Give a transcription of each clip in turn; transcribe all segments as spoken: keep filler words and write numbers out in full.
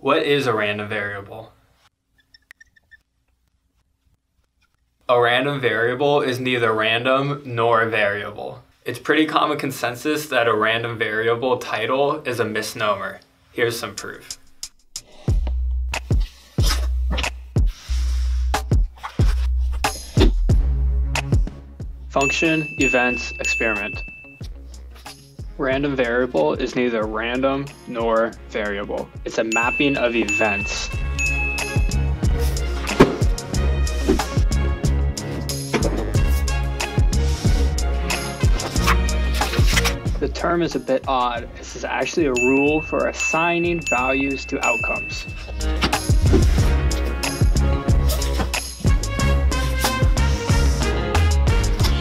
What is a random variable? A random variable is neither random nor a variable. It's pretty common consensus that a random variable title is a misnomer. Here's some proof. Function, events, experiment. Random variable is neither random nor variable. It's a mapping of events. The term is a bit odd. This is actually a rule for assigning values to outcomes.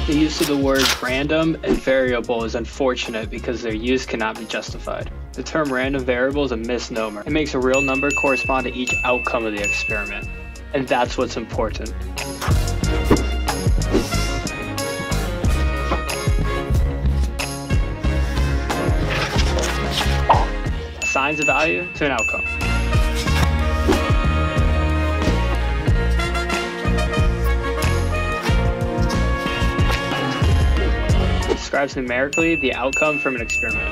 The use of the words random and variable is unfortunate because their use cannot be justified. The term random variable is a misnomer. It makes a real number correspond to each outcome of the experiment. And that's what's important. Assigns a value to an outcome. Describes numerically the outcome from an experiment.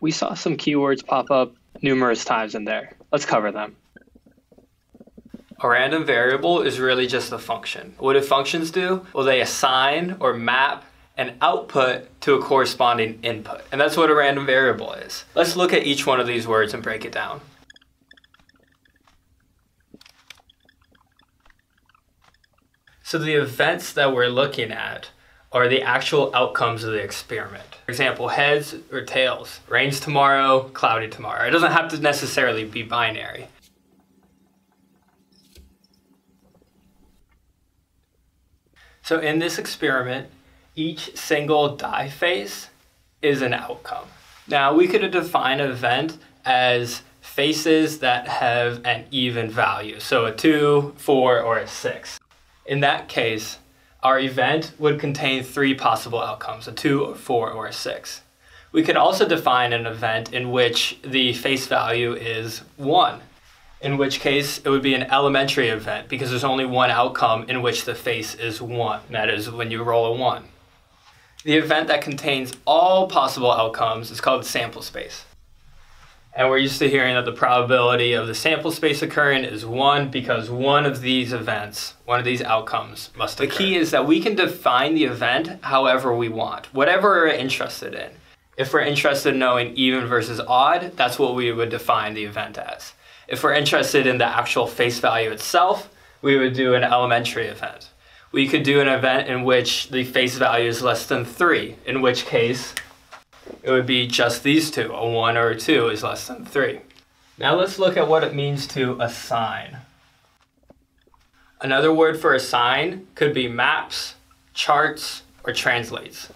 We saw some keywords pop up numerous times in there. Let's cover them. A random variable is really just a function. What do functions do? Well, they assign or map an output to a corresponding input. And that's what a random variable is. Let's look at each one of these words and break it down. So the events that we're looking at are the actual outcomes of the experiment. For example, heads or tails. Rains tomorrow, cloudy tomorrow. It doesn't have to necessarily be binary. So in this experiment, each single die face is an outcome. Now, we could define an event as faces that have an even value, so a two, four, or a six. In that case, our event would contain three possible outcomes, a two, a four, or a six. We could also define an event in which the face value is one, in which case it would be an elementary event because there's only one outcome in which the face is one, and that is when you roll a one. The event that contains all possible outcomes is called sample space. And we're used to hearing that the probability of the sample space occurring is one because one of these events, one of these outcomes must occur. The key is that we can define the event however we want, whatever we're interested in. If we're interested in knowing even versus odd, that's what we would define the event as. If we're interested in the actual face value itself, we would do an elementary event. We could do an event in which the face value is less than three, in which case it would be just these two. A one or a two is less than three. Now let's look at what it means to assign. Another word for assign could be maps, charts, or translates.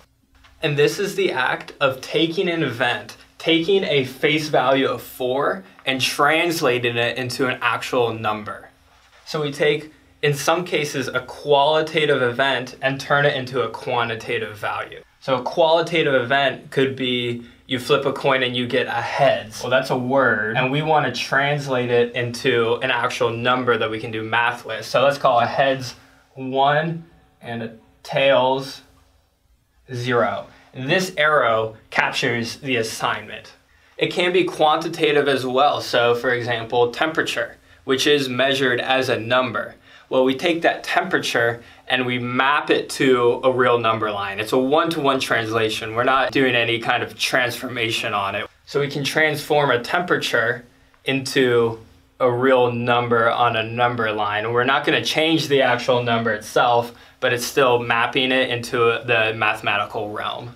And this is the act of taking an event, taking a face value of four, and translating it into an actual number. So we take, in some cases, a qualitative event and turn it into a quantitative value. So a qualitative event could be you flip a coin and you get a heads. Well, that's a word, and we want to translate it into an actual number that we can do math with. So let's call a heads one and a tails zero. And this arrow captures the assignment. It can be quantitative as well. So for example, temperature, which is measured as a number. Well, we take that temperature and we map it to a real number line. It's a one-to-one translation. We're not doing any kind of transformation on it. So we can transform a temperature into a real number on a number line. We're not going to change the actual number itself, but it's still mapping it into the mathematical realm.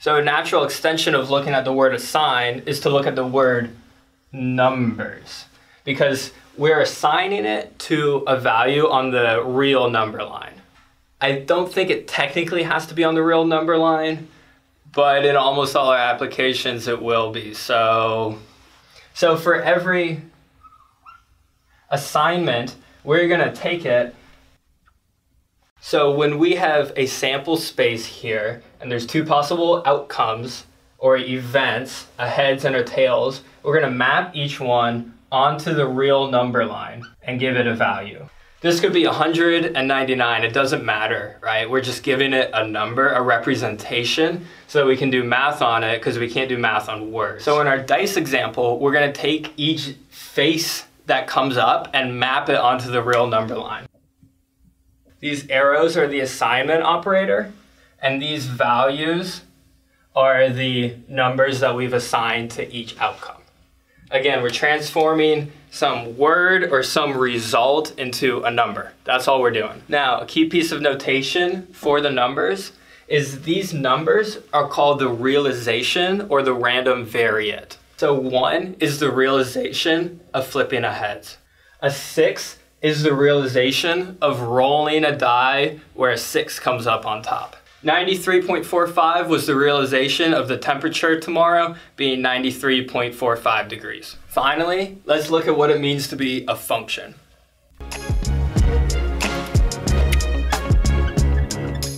So a natural extension of looking at the word assign is to look at the word numbers, because we're assigning it to a value on the real number line. I don't think it technically has to be on the real number line, but in almost all our applications it will be. So, so for every assignment, we're gonna take it. So when we have a sample space here, and there's two possible outcomes, or events, a heads and a tails, we're going to map each one onto the real number line and give it a value. This could be one hundred ninety-nine, it doesn't matter, right? We're just giving it a number, a representation, so that we can do math on it, because we can't do math on words. So in our dice example, we're gonna take each face that comes up and map it onto the real number line. These arrows are the assignment operator, and these values are the numbers that we've assigned to each outcome. Again, we're transforming some word or some result into a number. That's all we're doing. Now, a key piece of notation for the numbers is these numbers are called the realization or the random variant. So one is the realization of flipping a heads. A six is the realization of rolling a die where a six comes up on top. ninety-three point four five was the realization of the temperature tomorrow being ninety-three point four five degrees. Finally, let's look at what it means to be a function.